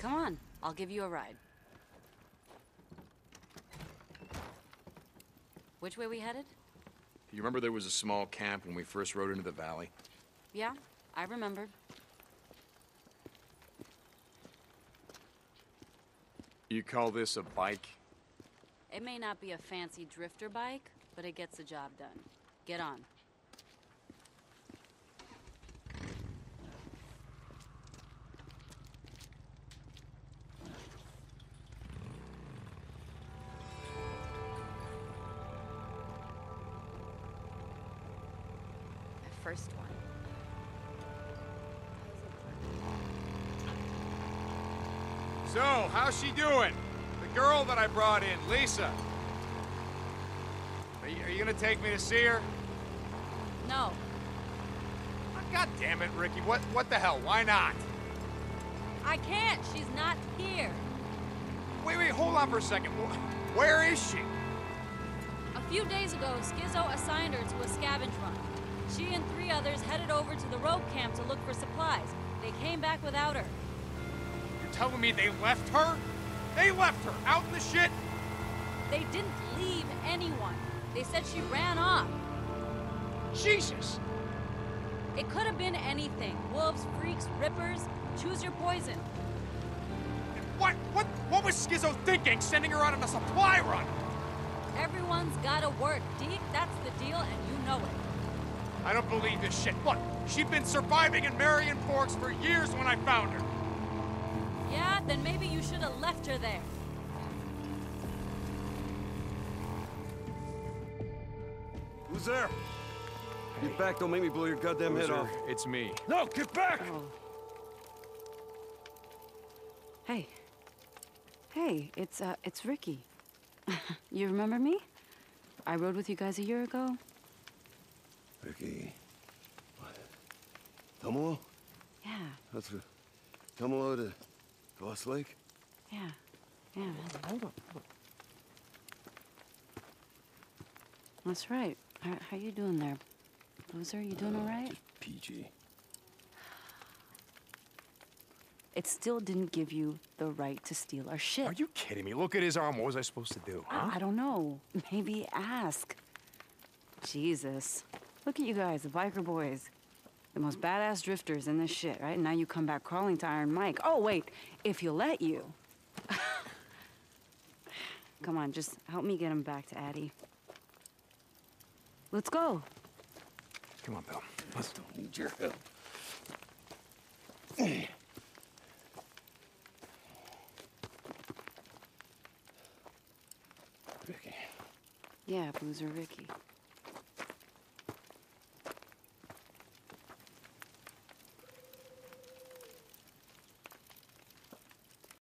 Come on, I'll give you a ride. Which way we headed? You remember there was a small camp when we first rode into the valley? Yeah, I remembered. You call this a bike? It may not be a fancy drifter bike, but it gets the job done. Get on. The first one. So, how's she doing? The girl that I brought in, Lisa. Are you gonna take me to see her? No. Oh, God damn it, Ricky. What the hell? Why not? I can't. She's not here. Wait, hold on for a second. Where is she? A few days ago, Schizo assigned her to a scavenge run. She and three others headed over to the rogue camp to look for supplies. They came back without her. You're telling me they left her? They left her out in the shit? They didn't leave anyone. They said she ran off. Jesus! It could have been anything. Wolves, freaks, rippers. Choose your poison. What was Schizo thinking, sending her out on a supply run? Everyone's gotta work, Deke. That's the deal, and you know it. I don't believe this shit. Look, she'd been surviving in Marion Forks for years when I found her. Yeah, then maybe you should have left her there. Who's there? Hey. Get back, don't make me blow your goddamn Boozer, head off. It's me. No, get back! Oh. Hey. Hey, it's Ricky. You remember me? I rode with you guys a year ago. Ricky. What? Tomolo? Yeah. That's right. Tomolo to Cross Lake? Yeah. Yeah, that's... Hold on. That's right. How you doing there, Boozer? You doing all right? Just peachy. It still didn't give you the right to steal our shit. Are you kidding me? Look at his arm. What was I supposed to do, huh? I don't know. Maybe ask. Jesus. Look at you guys, the biker boys. The most badass drifters in this shit, right? Now you come back crawling to Iron Mike. Oh, wait, if you let you. Come on, just help me get him back to Addy. Let's go. Come on, Bill. I don't need your help. Ricky. Yeah, Boozer Ricky.